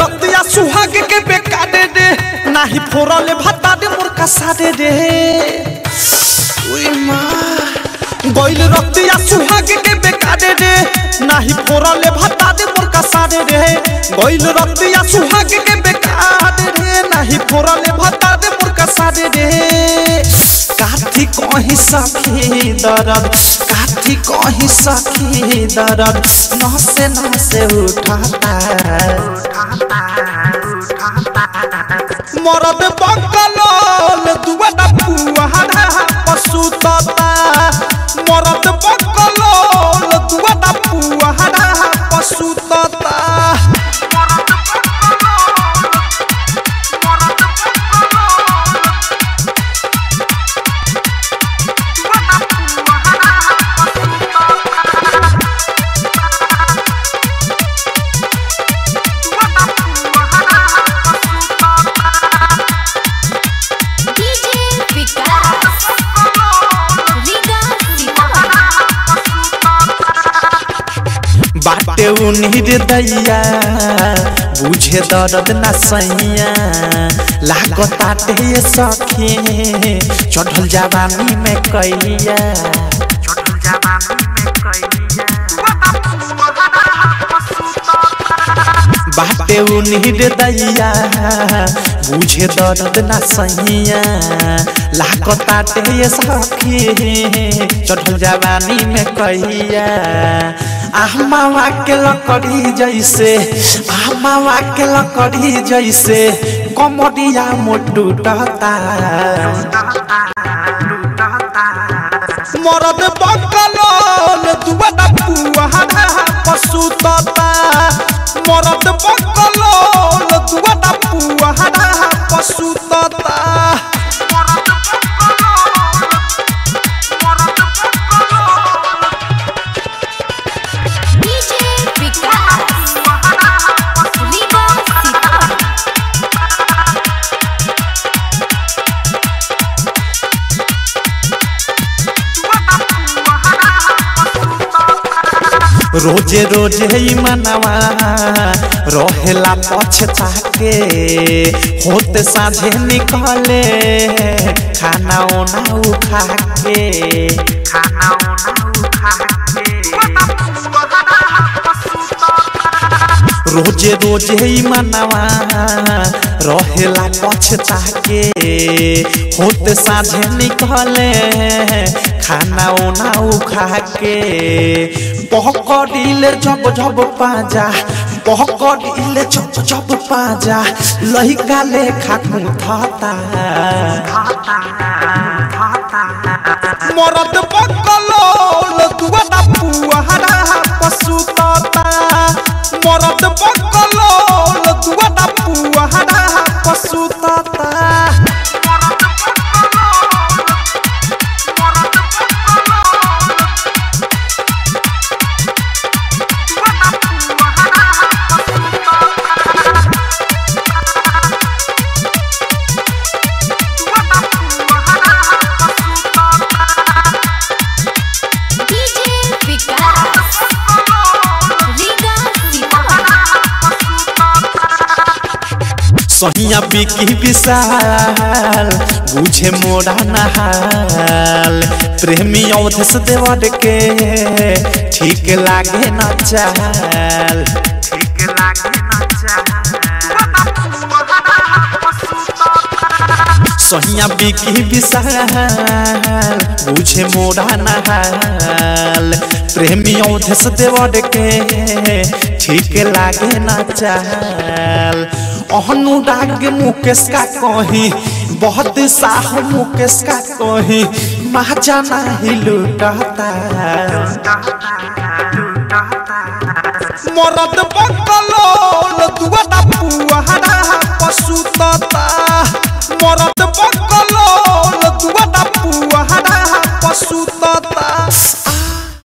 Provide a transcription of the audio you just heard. रतिया सुहाग के बेका दे दे नाही फोरले भाता दे मोर कसा दे दे ओए मां गोइल रतिया सुहाग के बेका दे दे नाही फोरले भाता दे मोर कसा दे दे गोइल रतिया सुहाग के बेका दे दे नाही फोरले भाता दे मोर कसा दे दे काठी कोही सखी दरद काठी कोही सखी दरद न से उठाता मरद बकलोल दुआरा पुआरा पर सुतता मरद बकलोल दुआरा पुआरा पर सुतता बाटे उन्हीं दैया बुझे दर्द ना सैया लाखो ताटे ये सखी चढ़ल जवानी में कैलिया बाटे उन्हीं दैया बुझे दर्द ना सैया लाखो ताटे ये सखी चढ़ल जवानी में कैलिया आमावा के लकड़ी जैसे आमावा के लकड़ी जैसे कमरिया मोटूटता मरद बकलोल दुआरा पुआरा पर सुतता मरद बकलोल दुआरा पुआरा पर सुतता रोजे रोजे ही मनवा रोहेला पछता के होते साझे निकले खाना ओना उखा के रोजे रोजे ही मनवा रोहेला पछता के होते साझे निकले खाना ओना उखा के पहकड़िले जब जब पाजा पहकड़िले जब जब पाजा लहिका ले खाखू थाता मरद बकलोल दुआरा पुआरा पर सुतता मरद बकलोल दुआरा पुआरा पर सुतता सहिया बिकी विशाल बुझे मोरा नहाल प्रेमी अवधेश देवर के ठीक लागे न चाल सहिया बिकी विशाल बुझे मोरा नहाल प्रेमी अवधेश देवर के ठीक लागे न चाल अनुराग मुकेश का कही बहुत साह मुकेश का कही माजा नाही लुटाता मरद बकलोल दुआरा पुआरा पर सुताता मरद बकलोल दुआरा पुआरा पर सुताता।